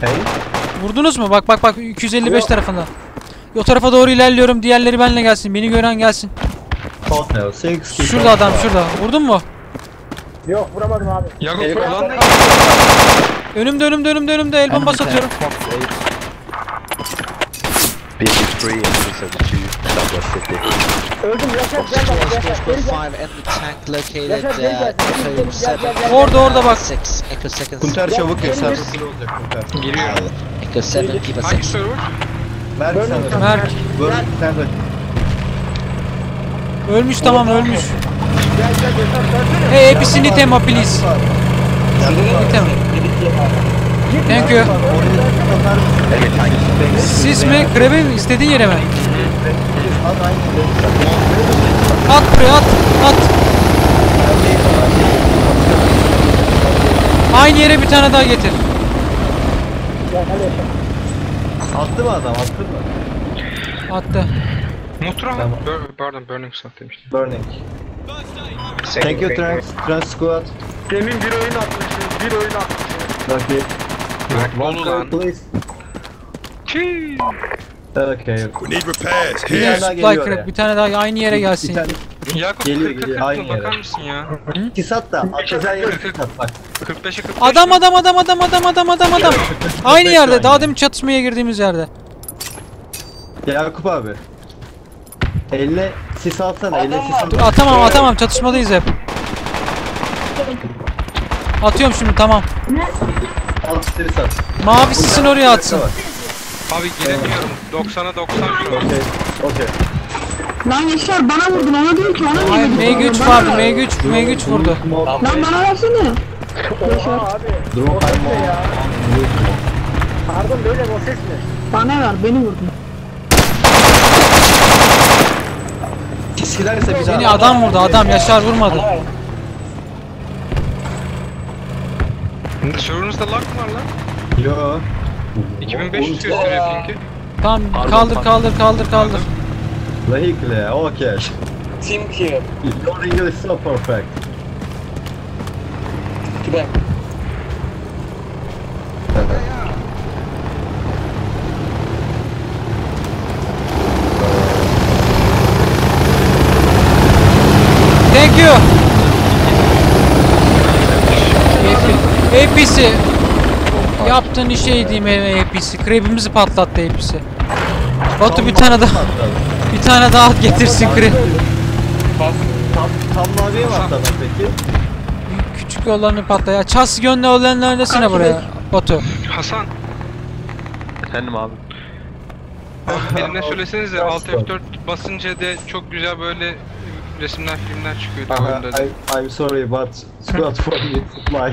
Hey. Vurdunuz mu? Bak bak bak 255 yo tarafında. O tarafa doğru ilerliyorum. Diğerleri benimle gelsin. Beni gören gelsin. Şurada adam şurada. Vurdun mu? Yok vuramadım abi. Yakup ulan. Önümde el bombası atıyorum. Öldüm Yaşar. Orada bak. Günter çabuk gel. Geliyor. Hangi server? Merk. Ölmüş tamam ölmüş. Hey hepsini tema please. Thank you. Siz mi? Krebe mi? İstediğin yere mi? At buraya at. At. Aynı yere bir tane daha getir. Attı mı adam? Attı mı? Attı. Motor tamam. Pardon, Burning Squad demiştim. Burning. Thank you Trans Squad. Demin bir oyun atmışsınız, Lucky. Lucky, please. Cheese. Okay. We need repairs. Bir tane daha aynı yere gelsin. Yakup geliyor. Aynı yere. Bakar mısın ya? İki sat da. Bak. 45'e 45. Adam. Aynı yerde. Daha demin çatışmaya girdiğimiz yerde. Yakup abi. Elle sis alsana, elle sis alsana. Atamam, çatışmadayız hep. Atıyorum şimdi, tamam. Al, sis at. Mavi sisin oraya atsın. Abi giremiyorum, 90'a 90 şu an. Okey. Lan Yaşar bana vurdun, ona değil ki, ona vurdun. Hayır, M3 vardı, M3 vurdu. Lan bana versene. Yaşar. Drone kayma ya. Pardon, böyle o ses mi? Bana ver, beni vurdun. Beni adam vurdu, adam Yaşar vurmadı. Şurunuzda lag mı var lan? Yoo. 2500 gösteriyor pinki. Tamam, kaldır. Vehicle, okay. Team here. Your English is so perfect. Tuğberk. APC yaptığın işe yediğim APC. Krepimizi patlattı APC. Batu bir tane daha getirsin krep. Tam maviye mi atladın peki? Küçük olanı patla ya. Ças gönlü olanı öylesine buraya Batu. Hasan. Efendim abi. Eline söylesenize Alt F4 basınca de çok güzel böyle resimler filmler çıkıyor. I'm sorry but squad for me supply.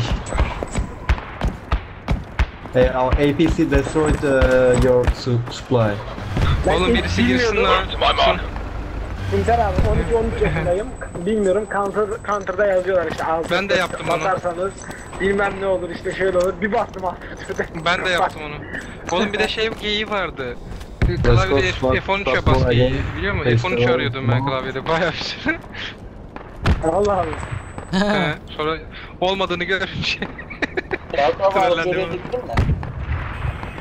Our APC destroyed your supply. Oğlum birisi girsin lan. Günter abi 13 yaşındayım. Bilmiyorum Counter'da yazıyorlar işte. Ben de yaptım onu. Basarsanız bilmem ne olur işte şöyle olur. Bir bastım altı. Ben de yaptım onu. Oğlum bir de şey geyiği vardı. Klavyede F13'e bas geyiği. Biliyor musun? F13'ü arıyordum ben klavyede bayağı bir şey. Allah Allah. Sonra olmadığını görünce.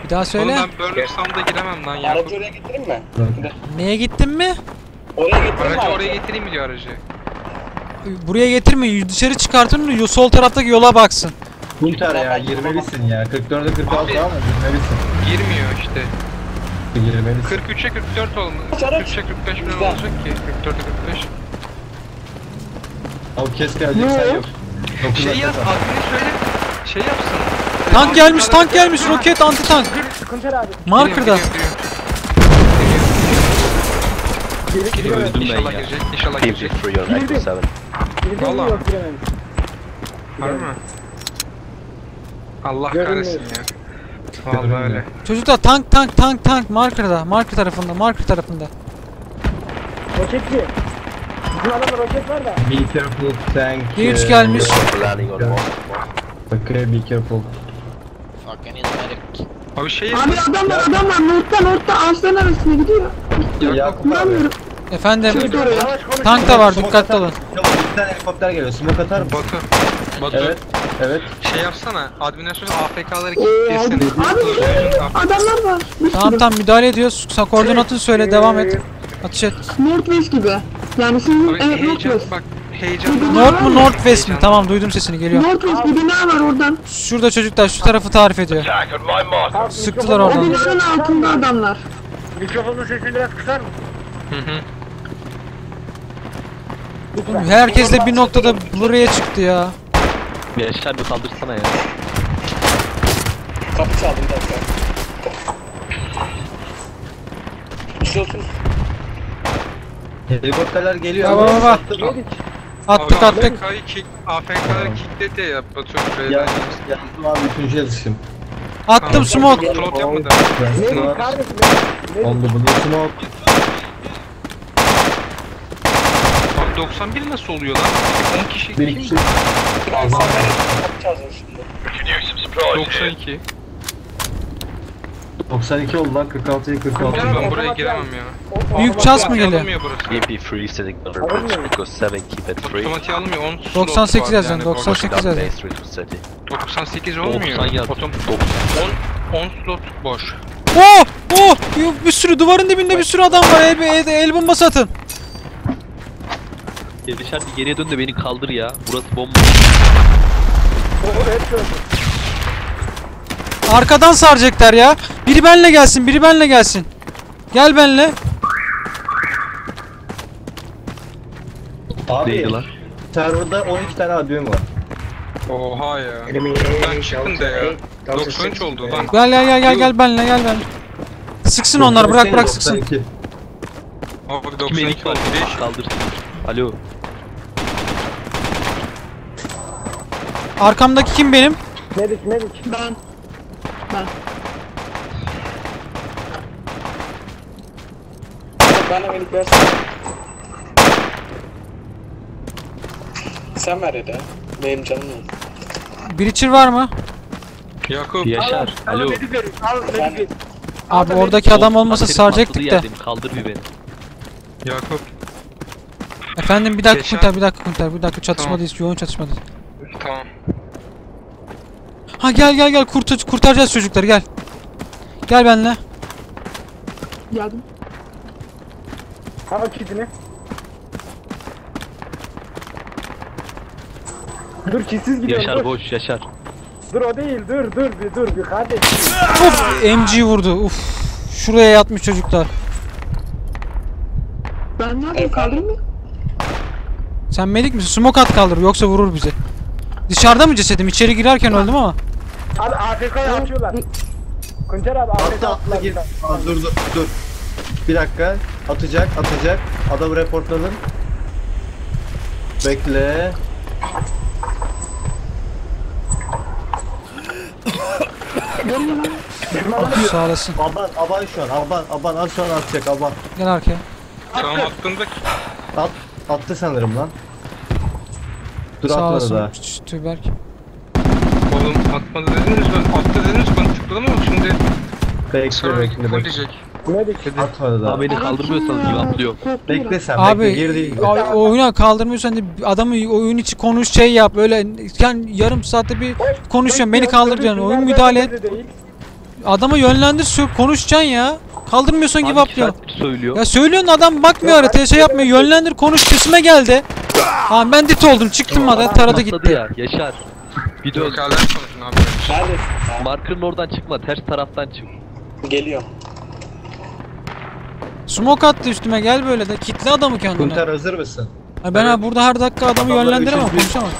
Bir daha söyle. Oğlum ben Burning Sound'a giremem lan ya. Aracı oraya getireyim mi? Neye gittin mi? Oraya getireyim diyor aracı. Buraya getirme, dışarı çıkartın, sol taraftaki yola baksın. Hunter ya, 20'lisin ya. 44'e 46 ama 20'lisin. Girmiyor işte. 43'e 44 olmalı. 43'e 45 mi olacak ki? 44'e 45. Abi kes gelecek sen yok. Şey yaz, adını söyle. Şey yapsın. Tank gelmiş. Roket, anti tank. Marker'da. Öldüm ben ya. İnşallah girecek. Valla. Var mı? Allah kahretsin ya. Valla öyle. Çocuklar tank. Marker'da. Marker tarafında. Roketçi. Bizim adamda roket var da. D3 gelmiş. Okay, be careful. Abi şey adamlar nurtta ağaçların arasına gidiyor. Yakınamıyorum. Efendim, tank da var, dikkatli olun. Bir tane helikopter geliyor, smoke atar mı? Bakın. Batu. Evet. Evet. Şey yapsana. Adminasyon AFK'ları kilitlesin. Abi adamlar var. Tamam müdahale ediyoruz. Sen koordinatını söyle, devam et. Atış et. Northwest gibi. Yani sizin evet Northwest. Bak heyecan. North mu Northwest mi? Tamam duydum sesini geliyor. Northwest bir bina var oradan. Şurada çocuklar şu tarafı tarif ediyor. Sıktılar oradan. O binanın altında adamlar. Mikrofonun sesini biraz kısar mı? Hı. Herkes de bir noktada buraya çıktı ya. Yaşar bir saldırsana ya. Kapı çaldım zaten. Kusursuz. Helikopterler geliyor. Ya baba. Attık. AFK'ları kicklet ya Batu. Yazdım abi üçüncü yazışım. Attım smoke. Melih kardeşim. Oldu bunu smoke. 91 nasıl oluyor lan? 10 kişi. 1-2. Allah'ım. 92. 92 oldu lan, 46'ya 46. Ben buraya giremem ya. Büyük ças mı geliyor? Otomatiği almıyor. 98 yazın, 98 yazın. 98 olmuyor. 10 slot boş. Oh! Bir sürü duvarın dibinde bir sürü adam var. El bombası atın. Yaşar bir geriye dön de beni kaldır ya. Burası bomba. Arkadan saracaklar ya. Biri benle gelsin. Gel benle. Abi serverda 12 tane admin var. Oha ya. Ben çıktım da ya. 93 oldu lan. Gel benle. Sıksın onlar, bırak sıksın. Abi 92 oldu. Kaldırsın. Alo. Arkamdaki kim benim? Melih. Ben. Bana Melih versin. Sen ver hadi. Benim canım yok. Bir içir var mı? Yakup. Yaşar. Alo. Abi, oradaki adam olmasa saracaktık da. Kaldır bir beni. Yakup. Efendim bir dakika Günter, çatışmadayız, tamam. Yoğun çatışmadayız. Tamam. Ha gel kurtaracağız çocukları, gel. Gel benimle. Geldim. Hava kitini. Dur ki siz gidiyorsunuz. Yaşar boş, Yaşar. Dur o değil, dur bir kardeşim. Uf, MG vurdu, uf. Şuraya yatmış çocuklar. Ben ne yapayım, kaldırayım mı? Sen Melih misin? Smoke at kaldır yoksa vurur bizi. Dışarıda mı cesedim? İçeri girerken öldüm ama. Abi AFK'ya atıyorlar. Günter abi AFK'ya attılar. Dur. Bir dakika. Atacak. Adamı reportladım. Bekle. Sağ olasın. Aban şu an. Aban az sonra atacak. Aban. Gel arkaya. Tamam attındık. At. Attı sanırım lan. Dur atmadı daha. Tuğberk. Oğlum atmadı dediniz, ben attı dediniz, ben tıkladım ama şimdi. Bekle. Atmadı daha. Abi beni kaldırmıyorsanız gibi atlıyor. Beklesem abi, girdi. Abi oyuna kaldırmıyorsan de adamı oyun içi konuş şey yap böyle. Yani yarım saatte bir konuşuyorsun, beni kaldıracaksın, oyun müdahale et. Adamı yönlendir, konuşacaksın ya. Kaldırmıyorsun gibi atlıyor. Ya söylüyorsun, adam bakmıyor haritaya, şey yapmıyor, yönlendir, konuş, kesime geldi. Ha ben dit oldum, çıktım hadi, taradı gitti. Ya, Yaşar. Bir dön. Marker'ın oradan çıkma, ters taraftan çık. Geliyor. Smoke attı üstüme, gel böyle de. Kitle adamı kendine. Hunter hazır mısın? Ha, ben evet. Burada her dakika adamı yönlendiremem, konuşamam.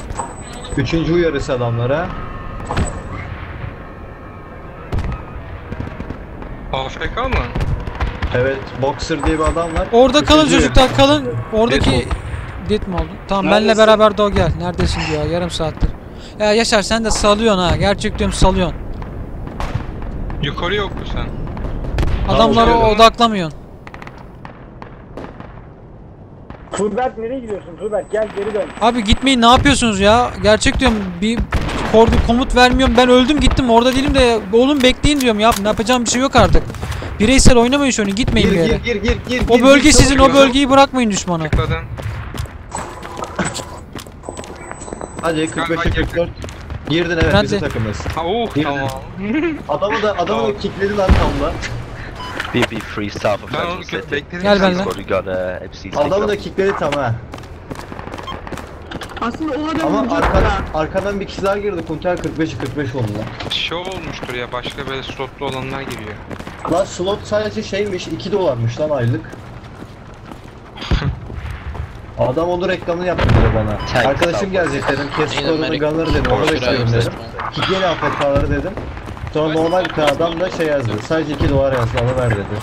Üçüncü uyarısı adamlara. AFK mı? Evet, Boxer diye bir adam var. Orada kalın çocuklar, kalın. Oradaki dit mi oldu? Tamam, benle beraber de o gel. Neredesin diyor, yarım saattir. Ya Yaşar sen de salıyorsun ha, gerçek diyorum salıyorsun. Yukarı yok mu sen? Adamlara odaklamıyorsun. Tuğberk nereye gidiyorsun? Tuğberk gel geri dön. Abi gitmeyin, ne yapıyorsunuz ya? Gerçek diyorum, bir komut vermiyorum, ben öldüm gittim, orada değilim de oğlum bekleyin diyorum ya, ne yapacağım, bir şey yok artık. Bireysel oynamayın şunu, gitmeyin bir yere. Gir, o bölge gir, sizin, o bölgeyi bırakmayın düşmana. Hadi 45'e 44. Girdin evet hadi. Bize takımız. Tamam. Adamı kickledi lan tamla. BB3 staff of Manchester. Gel benimle. Adamı da kickledi tam ha. Aslında o adam ama arkadan bir kişiler girdi. Konter 45'i 45 oldu lan. Şov olmuştur ya. Başka böyle slotlu olanlar giriyor. Lan slot sadece şeymiş. $2 lan aylık. Adam onu reklamını yaptı bana. Çay, arkadaşım gelecek dedim. Kes skorunu ganları dedim. Onu bekliyorum dedim. Kikeli APK'ları dedim. Sonra normal bir adam da şey yazdı. Sadece $2 yazdı. Alıver dedi.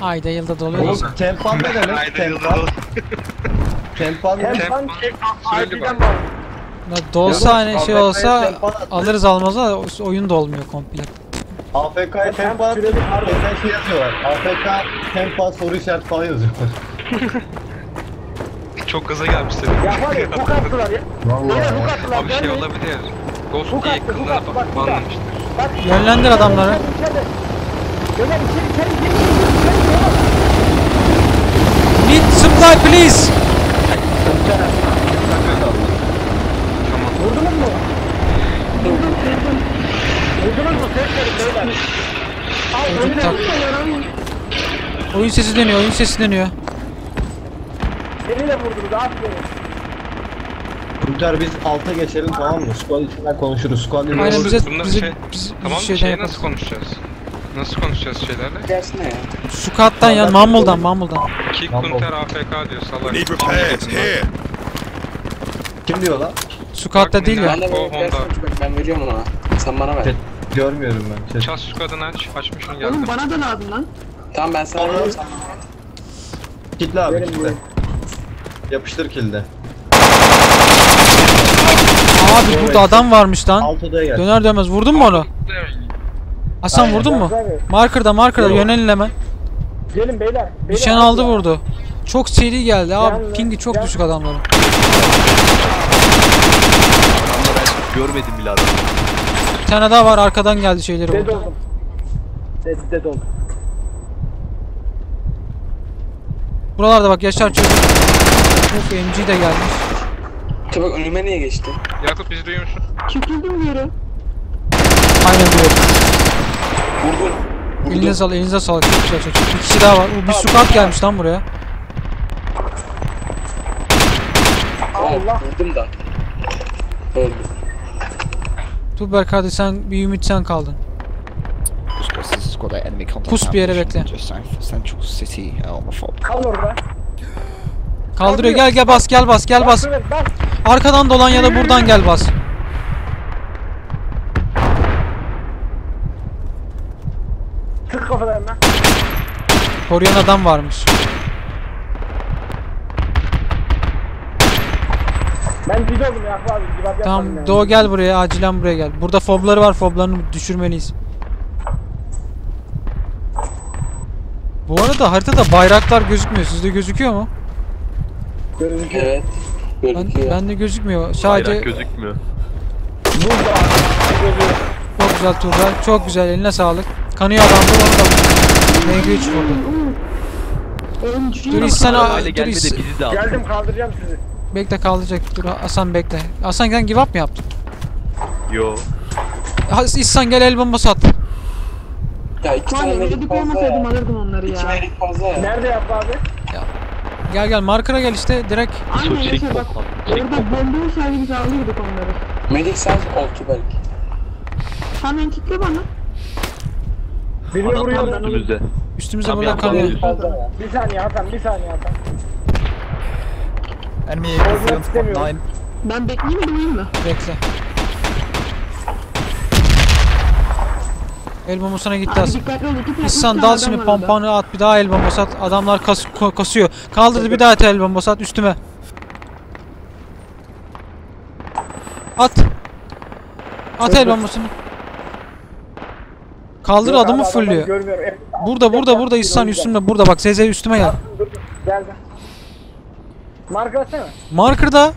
Ayda yılda doluyor. Oğlum tempan ne demek? Tempan. Tempan APC'den var. Dolsa hani şey olsa alırız almaz da oyun da olmuyor komple. APK'ya tempan şey yazıyorlar. APK tempan soru işareti falan yazıyorlar. Çok gaza gelmiş tabii. Ya var ya hook attılar ya. Vallahi ya hook attılar. Abi şey olabilir. Ghost diye kıllara banlamıştır. Yönlendir adamları. Beyler içeri. Need supply please. Tamam. Vurdunuz mu? Vurdunuz mu? Tekrar beyler. Al önüne. Oyun sesi dönüyor. Beni vurdunuz abi. Günter biz alta geçelim tamam mı? Squad içinden konuşuruz. Squad ile tamam şeyden nasıl konuşacağız? Nasıl konuşacağız şeylerle? Dersine ya. Squad'tan ya Mumble'dan. Günter AFK diyor salak. Kim diyor lan? Squad'ta değil ya. Ben veriyorum ona. Sen bana ver. Görmüyorum ben. Çat Squad'ın açmışım geldim. Oğlum bana da lazım lan. Tamam ben sana veriyorum. Kitle abi kitle. Yapıştır kilde. Abi burada adam varmış lan. Döner dönmez vurdun mu onu? Hasan aynen, vurdun mu? Marker'da yönelin hemen. Gelin beyler. Nişan aldı vurdu. Çok seri geldi abi. Yani, ping'i çok düşük adamların. Ben görmedim bile adamı. Bir tane daha var arkadan geldi şeyleri vurdu. Dead oldum. Buralarda bak Yaşar çocuk. Çok MG de gelmiş. Tabi bak önüme niye geçti? Yakup bizi duyuyor musun? Çekildim yere. Aynen diyorum. Vurdum. Elinize sağlık. Çok güzel. İkisi daha var. Bir squad gelmiş lan buraya. Allah. Vurdum da. Öldüm. Tuğberk hadi sen bir ümit sen kaldın. Pus bir yere bekle. Kal orada. Kaldırıyor gel bas. Arkadan dolan ya da buradan gel bas. Tık kafalarına. Koruyan adam varmış. Ben düz oldum ya abi. Tamam Doğu gel buraya acilen buraya gel. Burada fobları var foblarını düşürmeliyiz. Bu arada haritada bayraklar gözükmüyor. Sizde gözüküyor mu? Gözüküyor. Evet. Gözüküyor. Ben de gözükmüyor. Sadece bayrak gözükmüyor. Burada. Çok güzel Tuğberk. Çok güzel. Eline sağlık. Kanıyor adam. MG3 vurdu. Dur İhsan'a. Geldim kaldıracağım sizi. Bekle kaldıracak. Dur Hasan bekle. Hasan sen give up mı yaptın? Yo. İhsan gel el bombası at. Ya iki tane elik fazla alırdım onları ya. Nerede yap abi? Ya. Gel markera gel işte direkt. Aynen Yaşar bak. Orada bomba olsaydı biz alırdık onları. Melih sen oldu belki. Hemen kitle bana. Biri vuruyor üstümüzde. Üstümüze burada kalıyor. Bir saniye Hasan. Ermiye istemiyorum. Ben bekleyeyim mi durayım mı? Bekle. El bombasına gitti Hasan. İhsan dal şimdi pompanı at bir daha el bombası at. Adamlar kasıyor. Kaldırdı bir daha at el bombası at üstüme. At el bombasını. Kaldır adamı fullüyor. Burada İhsan üstümde burada bak SZ üstüme gel. Gel. Marker atsana. Marker'da.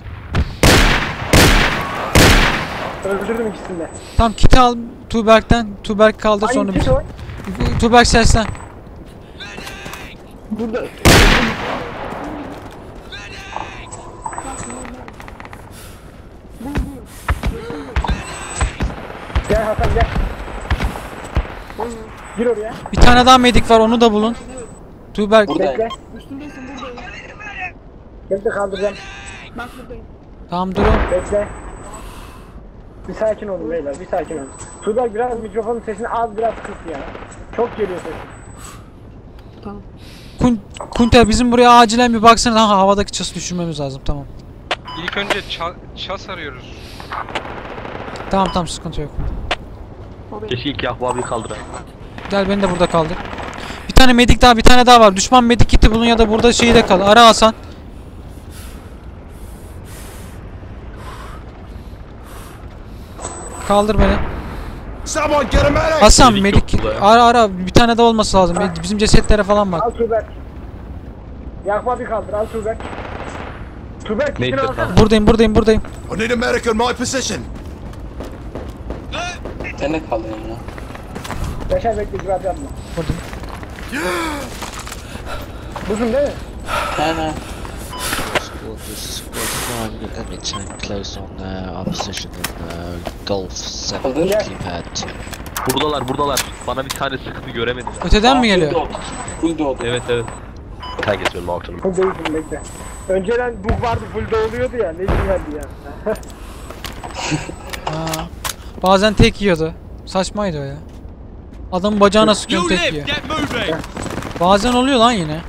Öldürdüm ikisini de. Tam kiti al Tuğberk'ten. Tuğberk kaldır sonra bir. Tuğberk seslen. Burada. Gel Hasan gel. Gir oraya. Bir tane daha medik var, onu da bulun. Tuğberk. Bekle. Üstündesin, buradayım. Bekle, kaldıracağım. Bak buradayım. Tamam durun. Bekle. Bir sakin olun beyler, bir sakin olun. Tuğberk biraz mikrofonun sesini az biraz kıs ya. Çok geliyor sesin. Tamam. Günter bizim buraya acilen bir baksana. Ha, havadaki çası düşürmemiz lazım, tamam. İlk önce ças arıyoruz. Tamam tamam, sıkıntı yok. Keşke ilk yahva bir kaldıralım. Gel beni de burada kaldır. Bir tane medik daha, bir tane daha var. Düşman medik kiti bulun ya da burada şeyi de kal. Ara Hasan. Kaldır beni. Hasan medik ara bir tane daha olması lazım. Bizim cesetlere falan bak. Al Tuğberk. Yakma bir kaldır, al Tuğberk. Tuğberk gittin alsana. Buradayım. I need a medic in my position. Tene kaldım ya. Yaşar bekle, cevap yapma. Buradayım. Buradayım değil mi? He. Trying at any time close on our position in Golf 7 keypad. Buradalar. Bana bir tane sıkıntı göremedim. Öteden mi geliyor? Bulldog. Evet. Target will mark them. Bekle. Önceden bug vardı, bulldog oluyordu ya. Ne güzeldi ya. Bazen tek yiyordu. Saçmaydı o ya. Adam bacağına sıkıyor, tek yiyor. Bazen oluyor lan yine.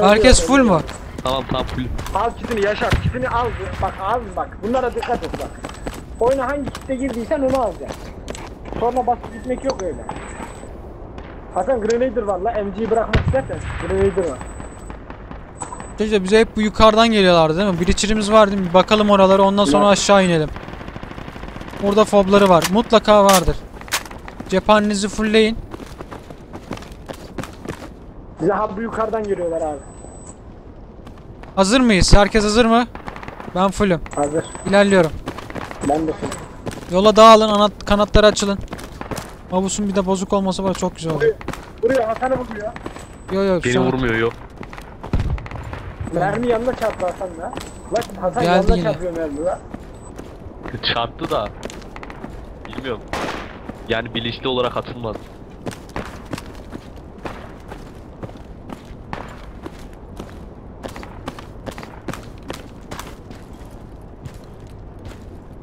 Herkes full mu? Tamam full. Al kitini Yaşar, kitini al. Bak al, bak. Bunlara dikkat et bak. Oyuna hangi kitle girdiysen onu al ya. Sonra basıp gitmek yok öyle. Hasan Grenader var la, MG'yi bırakmak istersen Grenader var. Teyze bize hep bu yukarıdan geliyorlardı değil mi? Breacher'imiz var değil mi? Bakalım oraları, ondan sonra aşağı inelim. Burada fobları var. Mutlaka vardır. Cephanenizi fullleyin. Bize bu yukarıdan geliyorlar abi. Hazır mıyız? Herkes hazır mı? Ben fullüm. Hazır. İlerliyorum. Ben de fullüm. Yola dağılın, kanatları açılın. Mabusun bir de bozuk olması var, çok güzel oldu. Vuruyor, Hasan'ı vuruyor. Yok. Beni vurmuyor, yok. Mermi yanına çarptı Hasan'la. Bak Hasan geldi yanına yine. Çarpıyor mermi la. Çarptı da. Bilmiyorum. Yani bilinçli olarak atılmaz.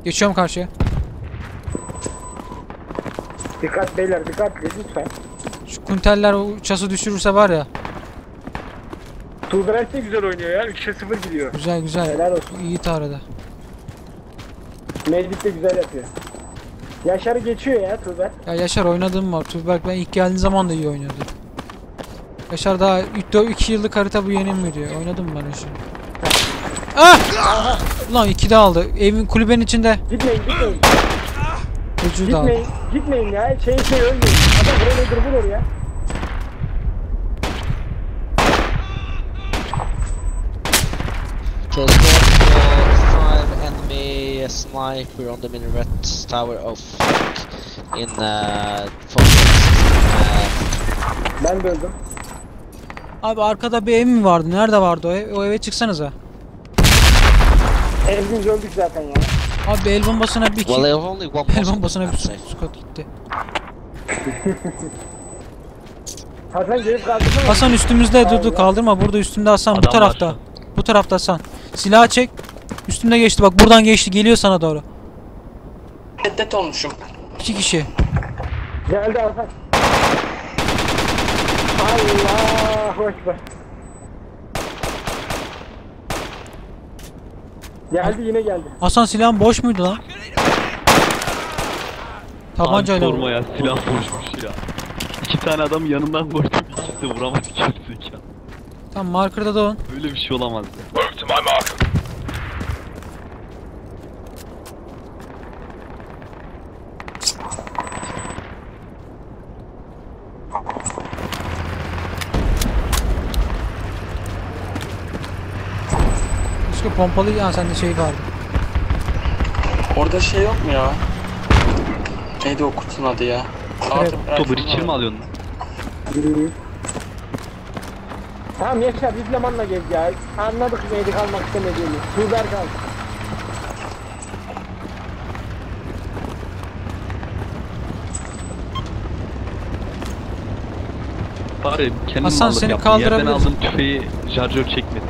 Geçiyorum karşıya. Dikkat beyler, dikkatli lütfen. Şu Günterler çası düşürürse var ya. Tuğberk de güzel oynuyor ya, 3-0 gidiyor. Güzel. Helal olsun. İyi tarada. Melih de güzel yapıyor. Yaşar'ı geçiyor ya Tuğberk. Ya Yaşar oynadığım var. Tuğberk ben ilk geldiğim zaman da iyi oynuyordu. Yaşar daha 2 yıllık harita bu yeni mi diyor. Oynadım ben Yaşar'ı. Ah! Ulan 2 de aldı. Evin kulübenin içinde. Gitmeyin. Gitmeyin ya. Şey ölmeyin. Adam buraya durur oraya. Kill 5 enemy sniper on the minaret tower of in ben de öldüm. Abi arkada bir ev mi vardı? Nerede vardı o ev? O eve çıksanıza. Elbimiz öldük zaten ya. Abi el bombasına bir kill. El bombasına bir squad gitti. Hasan gelip kaldırma. Hasan üstümüzde durdu, kaldırma. Burada üstümde Hasan. Adam bu tarafta. Var. Bu tarafta Hasan. Silahı çek. Üstümde geçti bak, buradan geçti, geliyor sana doğru. Şiddet olmuşum. 2 kişi. Geldi Hasan. Allahu Ekber. Geldi, yine geldi. Hasan silahın boş muydu lan? Tabancayla vurma ya, silah boşmuş ya. 2 tane adam yanından boş çıktı, vuramadı gerizekalı. Tam marker'da da on. Böyle bir şey olamaz ya. Pompalı ya, sende şey vardı. Orada şey yok mu ya? Neydi o kutunun adı ya? Topu Breacher mi alıyorsun? Tamam Yaşar, biz zamanla gez ya. Anladık neydi kalmak istemediğini. Tuğberk aldı. var ya, kendim Hasan aldım, seni kaldırabilir. Yerden aldım tüfeği, şarjör çekmedi.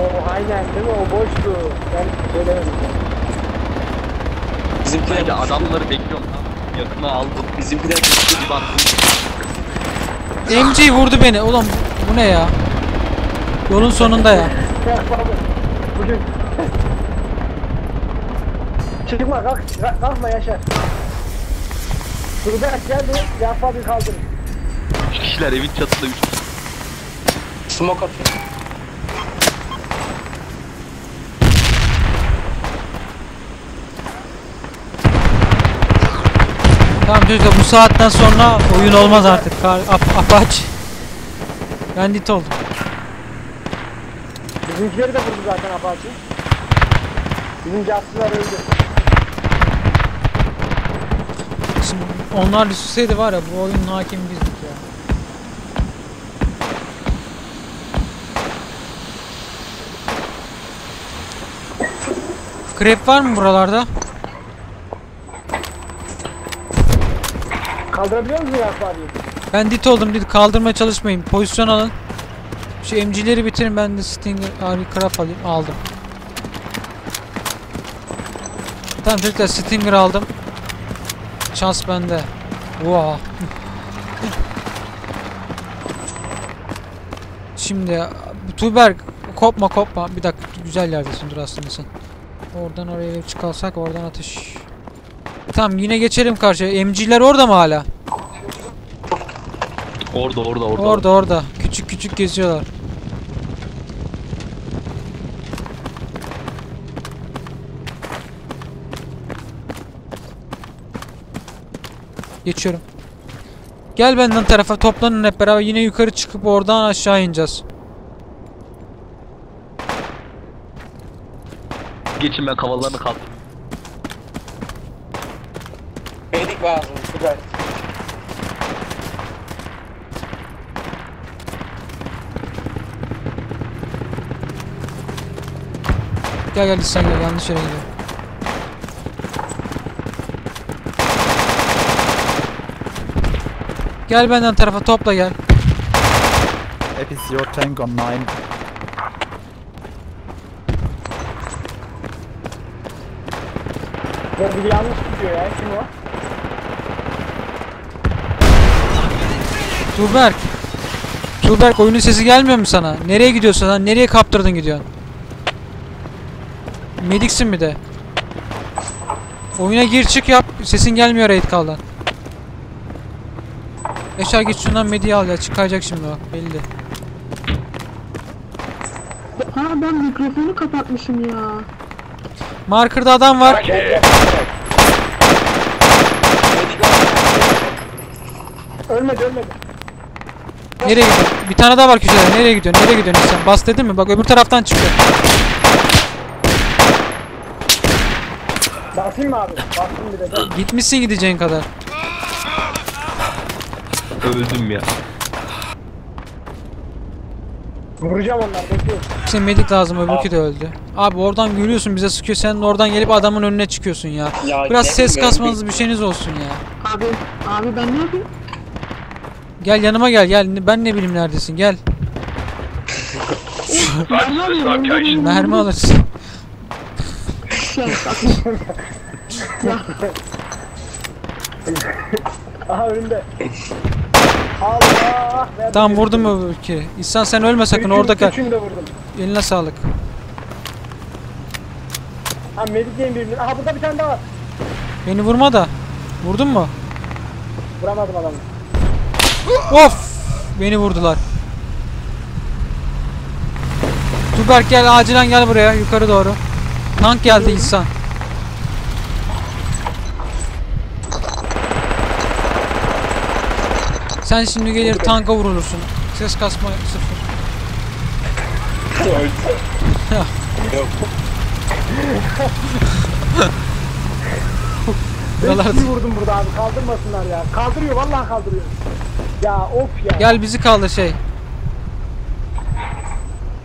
O aynen değil mi? O boştu. Ben söylemedim. Bizimkiler de adamları bekliyor. Yakına aldım. Bizimkiler düştü bir baktım. MG vurdu beni. Oğlum bu ne ya? Yolun sonunda ya. Bugün. Çıkma, kalkma Yaşar. Tuğberk geldi, Yakup abi kaldırın. 3 kişiler evin çatısında 3 kişi. Smoke atıyor. Tamam çocuklar, bu saatten sonra oyun olmaz artık. Apache. Ben dit oldum. Bizimkileri de vurdu zaten Apache. Bizim cihazlar öldü. Onlar düşseydi var ya, bu oyunun hakimi bizdik ya. Krep var mı buralarda? Kaldırabiliyor musun Yakup abi? Ben dit oldum, dit kaldırmaya çalışmayın. Pozisyon alın. Şu MG'leri bitirin, ben de Stinger abi craft alayım, aldım. Tamam çocuklar, Stinger aldım. Şans bende. Wow. Şimdi Tuğberk kopma. Bir dakika, güzel yerdesin, dur aslında sen. Oradan oraya çıkalsak, oradan atış. Tamam, yine geçelim karşıya. MG'ler orada mı hala? Orada. Küçük geziyorlar. Geçiyorum. Gel benden tarafa, toplanın hep beraber. Yine yukarı çıkıp oradan aşağı ineceğiz. Geçin, ben kavallarını kaldım. Edik var, süper. Gel sen gel, yanlış yere gidiyor. Gel benden tarafa, topla gel. APC your tank on mine. Ya bir yanlış gidiyor ya, kim o? Tuğberk, oyunun sesi gelmiyor mu sana? Nereye gidiyorsun lan? Nereye kaptırdın gidiyorsun? Mediksin bir de. Oyuna gir çık yap, sesin gelmiyor raid kaldan. Yaşar geç şundan, Medik'i al ya, çıkacak şimdi bak belli. Ha, ben mikrofonu kapatmışım ya. Marker'da adam var. Ölmedi. Nereye gidiyor? Bir tane daha var köşede. Nereye gidiyorsun sen? Bas dedin mi? Bak öbür taraftan çıkıyor. Basayım mı abi? Bastım bir de. Gitmişsin gideceğin kadar. Öldüm ya. Vuracağım onları, bekliyorum. Senin medik lazım, öbürkü de öldü. Abi oradan görüyorsun bize sıkıyor, sen oradan gelip adamın önüne çıkıyorsun ya. Biraz ses kasmanız, bir şeyiniz olsun ya. Abi ben ne yapayım? Gel yanıma gel. Ben ne bileyim neredesin, gel. Mermi alırsın. Aha önünde. Allah! Tam vurdum mu ki? İhsan sen ölme sakın, orada kal. Eline sağlık. Ha Melih'in birini. Aha burada bir tane daha var. Beni vurma da. Vurdun mu? Vuramadım adamı. Of! Beni vurdular. Tuğberk gel, acilen gel buraya, yukarı doğru. Tank geldi İhsan. Sen şimdi gelir tanka vurulursun. Ses kasma sıfır. Yok. Buralarda vurdum burada abi. Kaldırmasınlar ya. Kaldırıyor vallahi, kaldırıyor. Ya of ya. Gel bizi kaldır şey.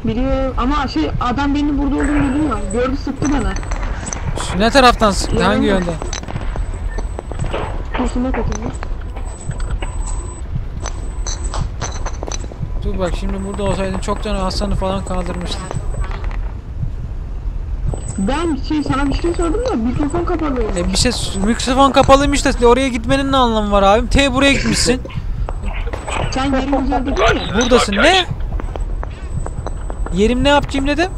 Biliyorum ama şey, adam benim burada olduğunu biliyor. Gördü, sıktı bana. Ne taraftan sıktı? Hangi yönde? Kursuna katıldı. Tuğberk şimdi burada olsaydın çoktan Hasan'ı falan kaldırmıştın. Ben sana bir şey sordum da mikrofon kapalı. Bir şey mikrofon kapalıymış da oraya gitmenin ne anlamı var abim? T buraya gitmişsin. Sen yerim üzerinde değil mi? Buradasın. Ne? Yerim ne yapacağım dedim?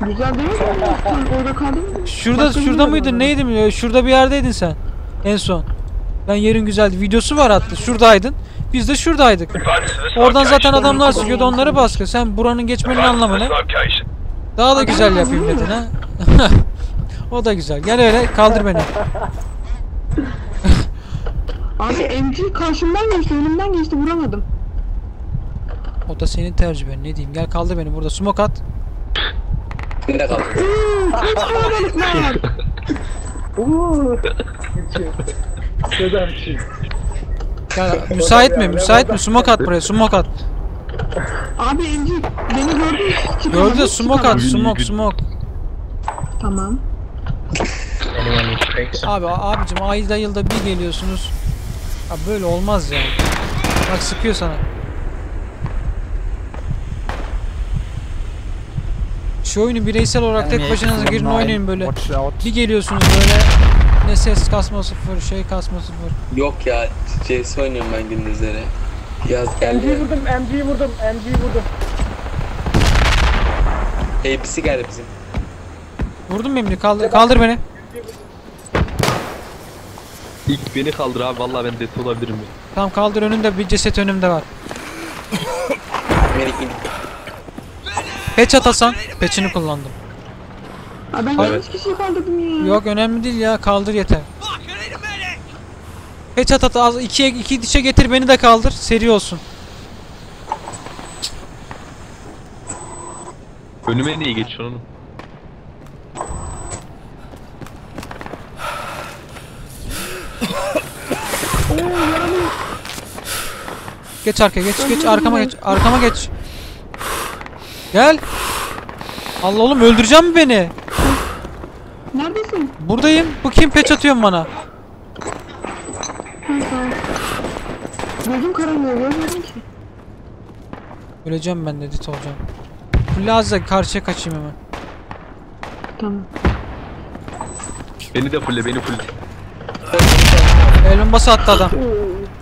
Güzel değil mi? Orada kaldın mı? Şurada mıydın? Neydi? Şurada bir yerdeydin sen. En son. Ben yerin güzeldi. Videosu var hatta. Şuradaydın. Biz de şuradaydık. Oradan zaten adamlar sıkıyordu. Onlara baskı. Sen buranın geçmenin anlamı ne? Daha da güzel yapayım dedin ha. O da güzel. Gel öyle kaldır beni. Abi MG karşımdan geçti, önümden geçti, vuramadım. O da senin tercihin, ne diyeyim? Gel kaldır beni burada. Smoke at. Nereye kaldı? Gel, müsait mi? Smoke at buraya, smoke at. Abi MG beni gördü. Gördü de smoke at, smoke. Tamam. Abi abicim ayda yılda bir geliyorsunuz. Abi böyle olmaz yani. Bak sıkıyor sana. Şu oyunu bireysel olarak tek başınıza girin oynayın böyle. Bir geliyorsunuz böyle. Ne ses kasma sıfır, şey kasma sıfır. Yok ya, CS oynuyorum ben gündüzleri. Yaz geldi. MG'yi vurdum. APC geldi bizim. Vurdum benimle, kaldır beni. İlk beni kaldır abi, vallahi ben det olabilirim. Tamam kaldır, önümde bir ceset önümde var. Peç atasan, peçini kullandım. Abi ben hiç kişiyi kaldırdım ya. Yok önemli değil ya, kaldır yeter. Peç at az, iki dişe getir beni de kaldır, seri olsun. Önüme niye geçiyorsun oğlum? Geç arkaya, geç arkama, geç. Gel. Allah oğlum, öldüreceğim mi beni? Neredesin? Buradayım. Bu kim peç atıyor bana? Gözüm karanlığı, görmedim ki. Öleceğim ben, edit olacağım. Plaza karşıya kaçayım hemen. Tamam. Beni de fulle, beni fulle. Elimi basa attı adam.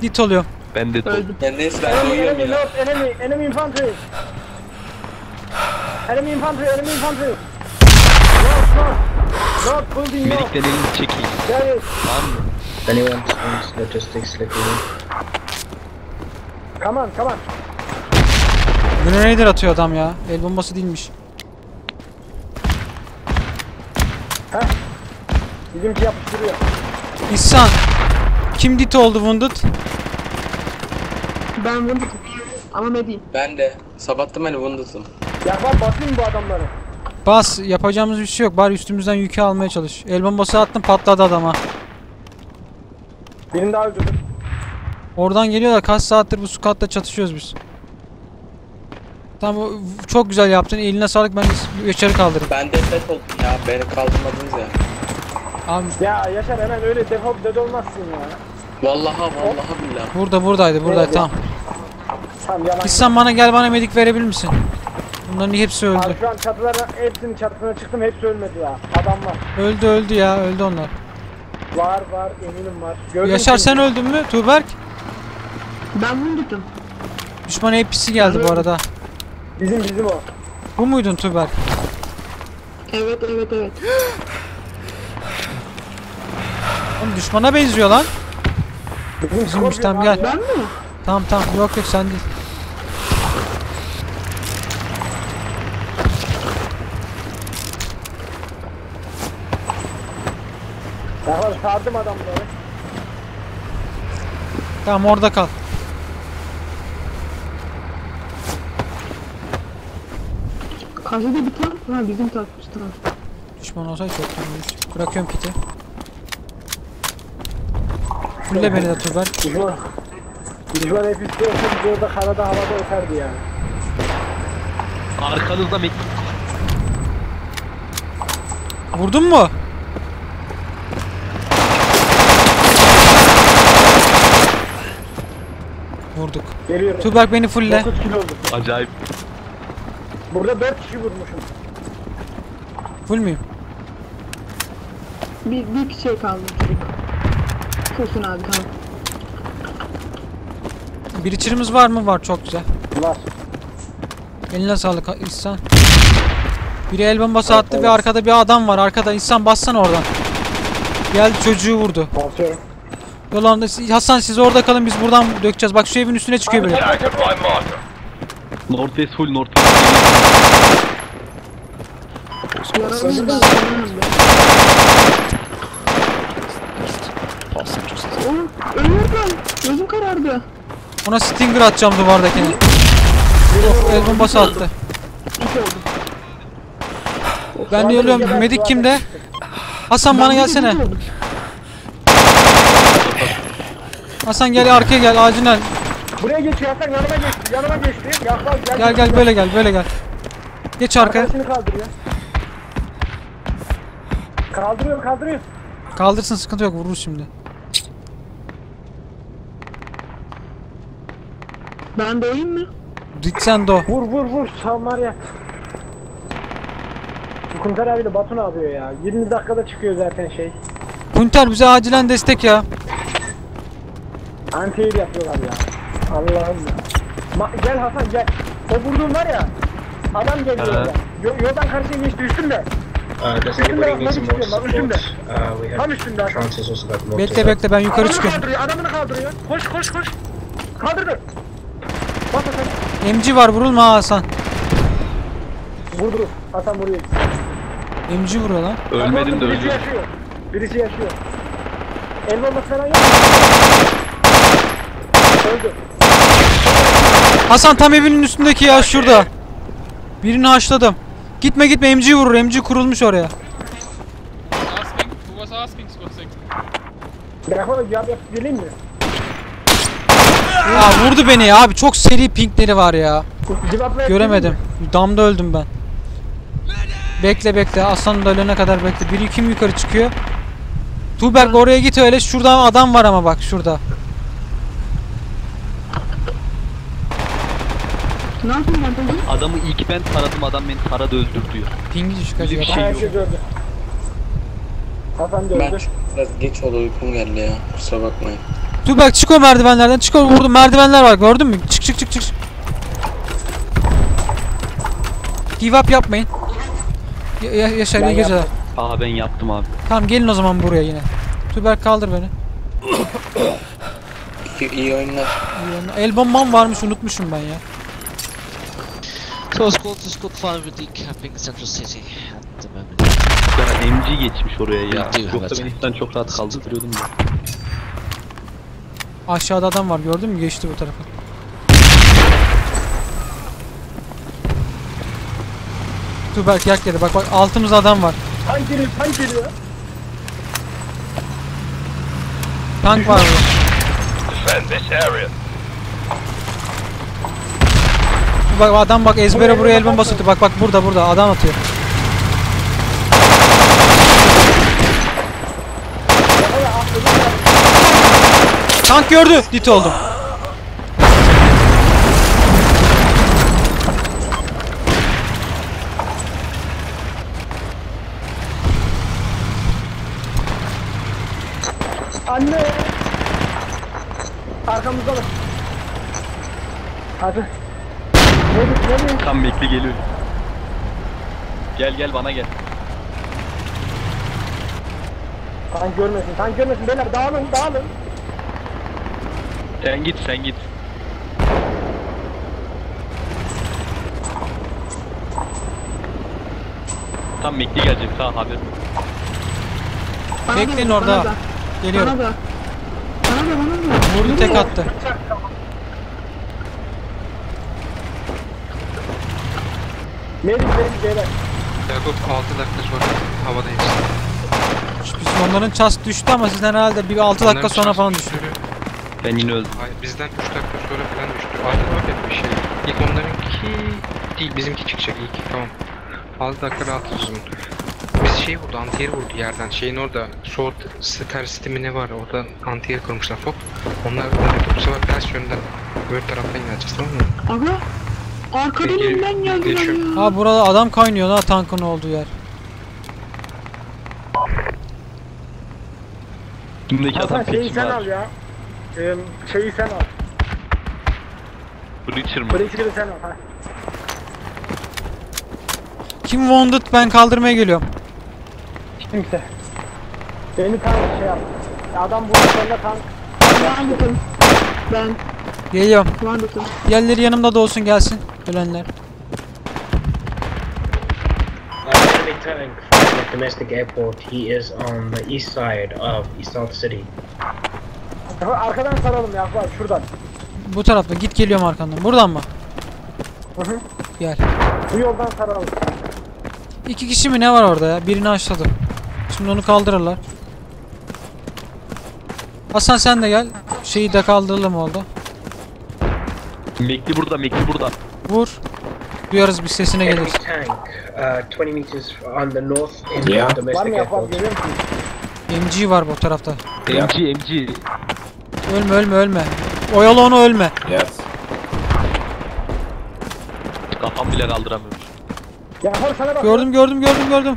Dit oluyor. Ben de öldüm. Enemy infantry. Enemy infantry. Not building. Medikten elini çekeyim. Tamam mı? Anyone wants logistics, let me know. Come on. Grenader atıyor adam ya. El bombası değilmiş. Heh. Bizimki yapıştırıyor. İhsan. Kim dit oldu Wounded? Ben Wounded'ım. Ama Medin. Ben de. Sabattım, ben Wounded'ım. Ya bak, basayım bu adamları. Bas. Yapacağımız bir şey yok. Bari üstümüzden yükü almaya çalış. El bombası attım, patladı adama. Birini daha öldürdüm. Oradan geliyorlar. Kaç saattir bu squat'la çatışıyoruz biz. Tamam, çok güzel yaptın. Eline sağlık. Ben Yaşar'ı kaldırırım. Ben de set oldum ya. Beni kaldırmadınız ya. Abi. Ya Yaşar, hemen öyle dede olmazsın ya. Vallahi billahi. Buradaydı. Tamam. İhsan bana gel, bana medik verebilir misin? Bunların hepsi öldü. Abi şu an çatılara, hepsinin çatısına çıktım, hepsi ölmedi ya. Adamlar. Öldü ya, öldü onlar. Var eminim var. Gördün Yaşar mi? Sen öldün mü Tuğberk? Ben vurdum. Düşman APC geldi bu arada. Bizim o. Bu muydun Tuğberk? Evet. Oğlum düşmana benziyor lan. Bizimmiş, tamam gel. Ben mi? Tamam yok sen değil. Ya sardım adamları. Tamam orada kal. Karşıda bir tank var, bizim tankmış taraf. Düşman olsaydı çok tanımış. Bırakıyorum kiti. Fulle beni de Tuğberk. Düşman hep üstü olsun, biz orada karada havada öterdi yani. Arkanızda bekliyorum. Vurdun mu? vurduk. Geliyorum. Tuğberk beni fulle. 9 kilo oldu. Acayip. Burada 4 kişi vurmuşum. Full müyüm? Bir kişiye kaldım çocuk. Koşun abi tamam. Bir içirimiz var mı? Var, çok güzel. Var. Eline sağlık İhsan. Biri el bombası attı, evet. Ve arkada bir adam var. Arkada İhsan, bassana oradan. Geldi, çocuğu vurdu. Basıyorum. Yolanda Hasan, siz orada kalın, biz buradan dökeceğiz. Bak şu evin üstüne çıkıyor biri. North West full north. Ölürdüm. Gözüm karardı. Ona Stinger atacağım duvardakini. El bombası attı. Ben de ölüyorum. Medik kimde? Hasan bana gelsene. Hasan gel, arkaya gel acilen. Buraya geçiyor Hasan, yanıma geçti. Yaklaş, gel böyle gel, Geç arkaya. Kaldırıyorum. Kaldırsın, sıkıntı yok, vurur şimdi. Ben doyayım mı? Sen do. Vur sallar ya. Günter abi de Batu ne yapıyor ya? 20 dakikada çıkıyor zaten şey. Günter bize acilen destek ya. Anti-air yapıyorlar ya. Allah'ım ya. Gel Hasan gel. O vurduğun var ya. Adam geliyor ya. Yoldan karşıya geçti, üstüm de. Üstümde. Tam üstümde. Bekle ben yukarı çıkıyorum. Adamını kaldırıyor. Koş. Kaldırdı. Bak Hasan. MG var, vurulma Hasan. Vurdur. Hasan vuruyor. MG vuruyor lan. Ölmedim de öldüm. Birisi yaşıyor. El bombası falan yok. Öldü. Hasan tam evinin üstündeki ya, şurada. Birini haşladım. Gitme MG vurur. MG kurulmuş oraya. Ya vurdu beni ya abi, çok seri pingleri var ya. Göremedim. Damda öldüm ben. Bekle Aslan da ölene kadar bekle. Biri kim yukarı çıkıyor? Tuğberk oraya git öyle. Şurada adam var ama bak şurada. Ne yapayım ben? Adamı iyi ki ben taradım, adam beni taradı, öldürdü ya. Pingi çıkacak. Bir şey yok. Hasan da öldü. Ben biraz geç oldu, uykum geldi ya. Kusura bakmayın. Tuğberk çık o merdivenlerden. Çık o, vurdum. Merdivenler var, gördün mü? Çık. Give up yapmayın. Yaşar iyi geceler. Aha ben yaptım abi. Tamam gelin o zaman buraya yine. Tuğberk kaldır beni. İyi oyunlar. El bombam varmış, unutmuşum ben ya. Close call to squad 5 with decapping Central City at the moment. Ya MG geçmiş oraya ya. Yoksa ben İhsan çok rahat kaldırıyordum ya. Aşağıda adam var, gördün mü? Geçti bu tarafa. Tuğberk yak yere, bak altımızda adam var. Tank geliyor. Tank var burada. Bak adam, bak ezbere buraya elbim basıldı. Bak burada adam atıyor. Tank gördü. Dit oldum. Anne. Arkamızda bak. Hadi. Tam bekle, geliyor. Gel bana gel. Tank görmesin beyler, dağılın. Sen git. Tam bekle gelecek, sağ haber. Bekleyin orada. Geliyor. Bana da. Vurdu, tek attı. Melih gelen. Yakup 6 dakika sonra havadayız. Biz onların çast düştü ama sizden herhalde bir 6 dakika sonra falan düştü. Ben yine öldüm. Hayır, bizden 3 dakika sonra falan düştü. Artık öyle bir şey. İlk onlarınki değil, bizimki çıkacak ilk. Tamam. 6 dakika rahat olsun. Biz şey vurdu, anti-air vurdu yerden. Şeyin orada soğut ters sistemi ne var orada, anti-air kurmuşlar. Hop. Onlar bu sefer ters yönden böyle taraftan geleceğiz, tamam mı? Aga! Arkadan elinden geldim ya! Ha burada adam kaynıyor ha, tankın olduğu yer. Hasan şeyi sen al ya. Şeyi sen al. Breacher mı? Breacher'ı sen al ha. Kim wounded? Ben kaldırmaya geliyorum. Kimse. Beni tank şey yap. Adam burada tank. Ben. Geliyorum. Diğerleri yanımda da olsun, gelsin ölenler. Domestic airport. He is on the east side of Eastern City. Arkadan saralım ya, bak şuradan. Bu tarafta git, geliyorum arkandan. Buradan mı? Hı. Gel. Bu yoldan saralım. İki kişi mi ne var orada ya? Birini aşladım. Şimdi onu kaldırırlar. Hasan sen de gel. Şeyi de kaldıralım oldu. Mekli burada, Mekli burada. Vur. Duyarız bir sesine gelir. MG var bu tarafta. MG. Ölme. Oyalı onu, ölme. Yes. Kafam bile kaldıramıyor. Ya, gördüm.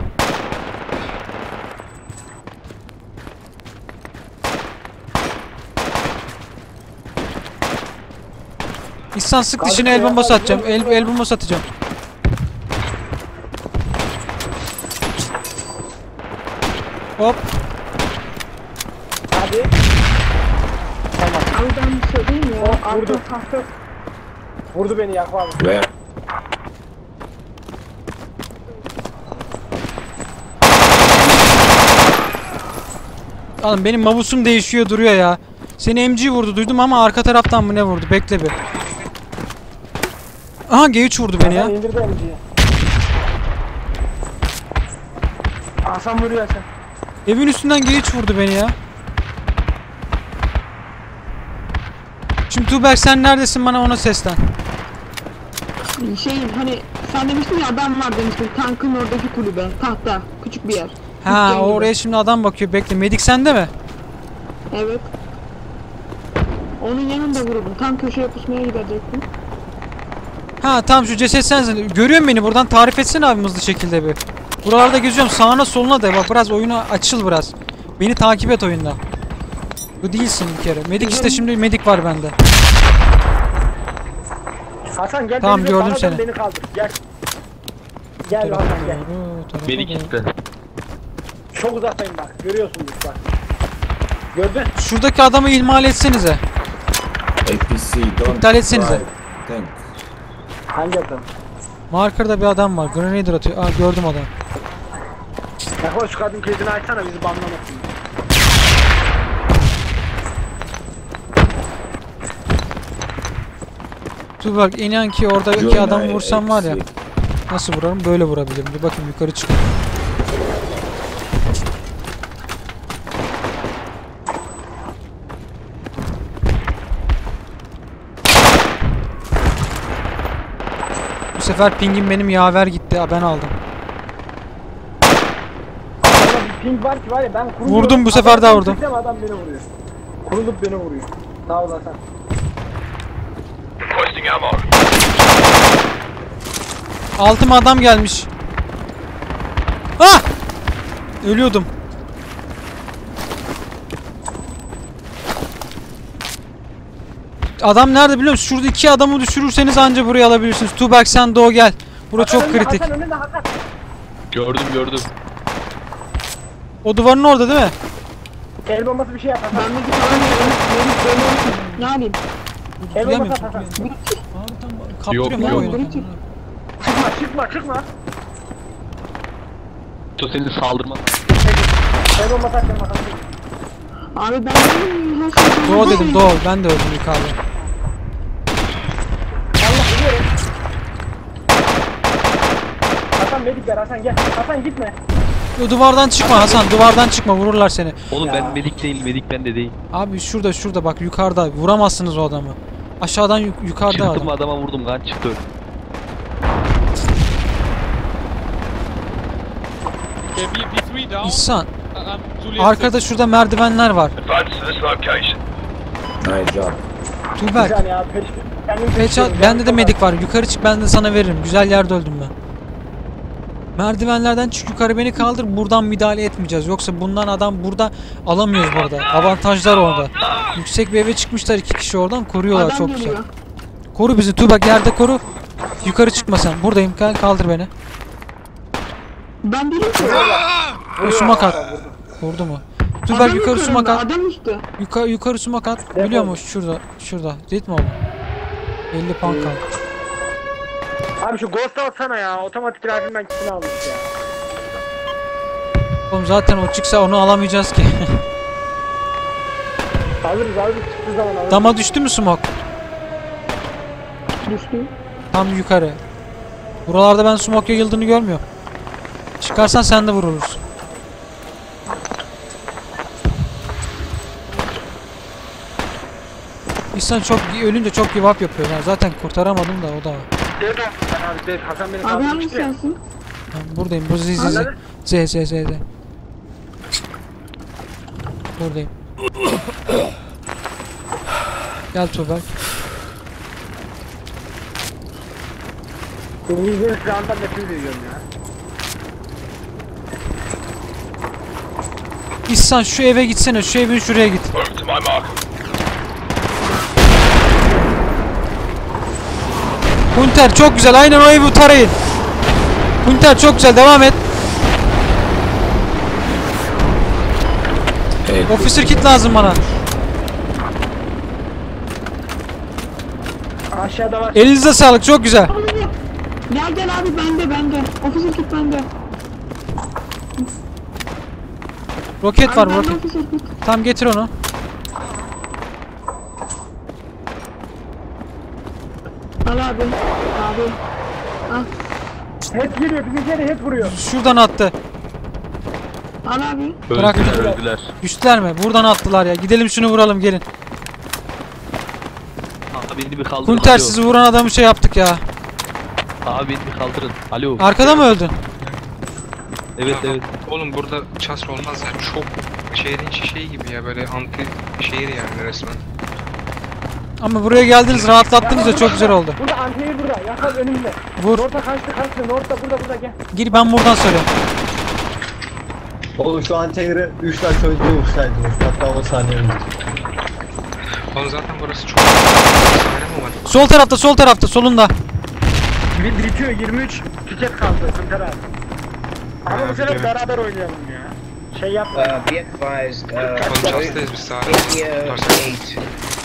İhsan sık dişine, el bombası atacağım. El bombası atacağım. Hop. Hadi. Tamam. Aldan bir şey değil mi? Vurdu. Vurdu beni Yakup abi. Ve. Oğlum benim mavusum değişiyor duruyor ya. Seni MG vurdu duydum ama arka taraftan mı ne vurdu? Bekle bir. Aha G3 vurdu beni ya. İndirdi MG'yi. Hasan vuruyor sen. Evin üstünden G3 vurdu beni ya. Şimdi Tuğberk sen neredesin, bana ona seslen. Şey hani sen demiştin ya adam var demiştin. Tankın oradaki kulübe. Tahta. Küçük bir yer. Ha küçük oraya gibi. Şimdi adam bakıyor, bekle. Medik sende mi? Evet. Onun yanında vurdum. Tam köşeye pusmaya gidecektim. Ha tam şu ceset sensin. Görüyorsun beni buradan, tarif etsene abi hızlı şekilde bir. Buralarda geziyorum sağına soluna da bak, biraz oyuna açıl biraz. Beni takip et oyunda. Bu değilsin bir kere. Medik işte, şimdi medik var bende. Hasan gel, tamam, gördüm seni. Beni kaldır. Gel Hasan gel. Beni gitti. Çok uzaktayım bak. Görüyorsunuz bak. Gördün? Şuradaki adamı ihmal etsenize. APC İptal etsenize. Hangi adam? Marker'da bir adam var. Grenader atıyor. Aa gördüm adamı. Yahu şu kadın kilidini açsana, bizi banlamasın. Dur bak, inan ki oradaki adamı vursam var ya. Nasıl vurarım? Böyle vurabilirim. Dur bakın yukarı çıkıyor. Bu sefer pingim benim yaver gitti, ben aldım. Ping var ki var ya, ben kurulup vurdum bu sefer, daha vurdum. Adam beni vuruyor. Kurulup beni vuruyor. Sağ ol Hasan. Altıma adam gelmiş. Ah! Ölüyordum. Adam nerede biliyor musun? Şurada iki adamı düşürürseniz anca buraya alabilirsiniz. Tuğberk sen doğu gel. Bura çok önünde, kritik. Hasan önünde, Hasan. Gördüm. O duvarın orada değil mi? El bombası bir şey yap. Ben de ne yapayım? El bombası at. Kaptırıyorum. Çıkma. Tut seni saldırma. El bombası atacağım bakalım. Abi ben de... Doğru dedim, doğru. Ben de öldüm yukarıda. Allah biliyorum. Hasan medik ver, Hasan gel. Hasan gitme. Yo, duvardan çıkma Hasan, duvardan çıkma, vururlar seni. Oğlum ya. Ben medik değil, medik bende değil. Abi şurada bak, yukarıda. Vuramazsınız o adamı. Aşağıdan yukarıda adam. Çıktım adama vurdum lan, çıktı öldüm. İhsan. Arkada şurada merdivenler var. Hayır, Tuğberk. Bende de medik var. Yukarı çık, ben de sana veririm. Güzel yerde öldüm ben. Merdivenlerden çık yukarı, beni kaldır. Buradan müdahale etmeyeceğiz. Yoksa bundan adam burada alamıyoruz bu arada. Avantajlar orada. Yüksek bir eve çıkmışlar iki kişi oradan. Koruyorlar adam çok geliyor. Güzel. Koru bizi Tuğberk, yerde koru. Yukarı çıkma sen. Buradayım. Gel kaldır beni. Ben değilim ki. Sumak at. Vurdu mu? Tuğberk yukarı sumak at. Yukarı sumak at. Biliyor musun? Şurada. Şurada. Ritme oğlum. 50 pan kaldı. Abi şu ghost'u atsana ya. Otomatik rafimden ikisini almış ya. Oğlum zaten o çıksa onu alamayacağız ki. Alırız abi. Çıktığı zaman alırız. Dama düştü mü sumak? Düştü. Tam yukarı. Buralarda ben smoke yayıldığını görmüyorum. Çıkarsan sen de vururuz. İhsan çok ölünce çok give up yapıyor. Ben zaten kurtaramadım da o da. Hasan beni kaldırmıştı ya. Buradayım. Bu Z. Buradayım. Gel Tuğberk. İngilizlerin silahından nefret ediyorum ya. İhsan şu eve gitsene, şu evin şuraya git. Hunter çok güzel, aynen o evi tarayın. Hunter çok güzel, devam et. Evet. Officer kit lazım bana. Aşağıda var. Elinize sağlık, çok güzel. Gel abi, bende. Officer kit bende. Roket abi var, roket. Tamam getir onu. Al abi. Al. Hep geliyor, bizimkileri hep vuruyor. Şuradan attı. Al abi. Öldüler. Düştüler mi? Buradan attılar ya. Gidelim şunu vuralım, gelin. Abi bir kaldı. Hunter sizi vuran adamı şey yaptık ya. Abi beni kaldırın. Alo. Arkada mı öldün? Evet. Oğlum burada ças olmaz ya. Çok şehrin şey gibi ya, böyle anti şehir yani resmen. Ama buraya geldiniz, rahatlattınız ya, da çok güzel oldu. Burada anti burada. Yakal önümde. Vur. Orta kaçtı. Orta burada gel. Gir, ben buradan söylüyorum. Oğlum şu antiyeri 3 tane çözdü olsaydınız. Hatta o saniye önce. Oğlum zaten burası çok. Sol tarafta solunda. Bir bitiyor 23 tiket kaldı Günter abi. Ama bu sefer beraber oynayalım ya. Şey yapma. Bir advise. Konuşacağız biz sahne.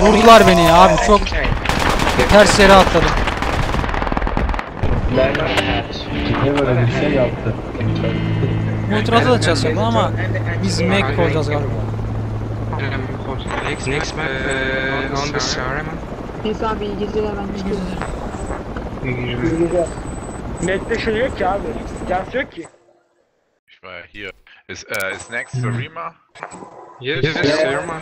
Vurdular beni ya abi, çok ters yere atladım. Ne böyle bir şey yaptı. Motora da çalışalım ama biz Mac koyacağız galiba. Next Mac on the CRM. Neyse abi, iyi geceler, ben çıkıyorum. İyi geceler. Mac'de şey yok ki abi. Gans yok ki. Ich war hier. Is next Rima? Yes, Rima.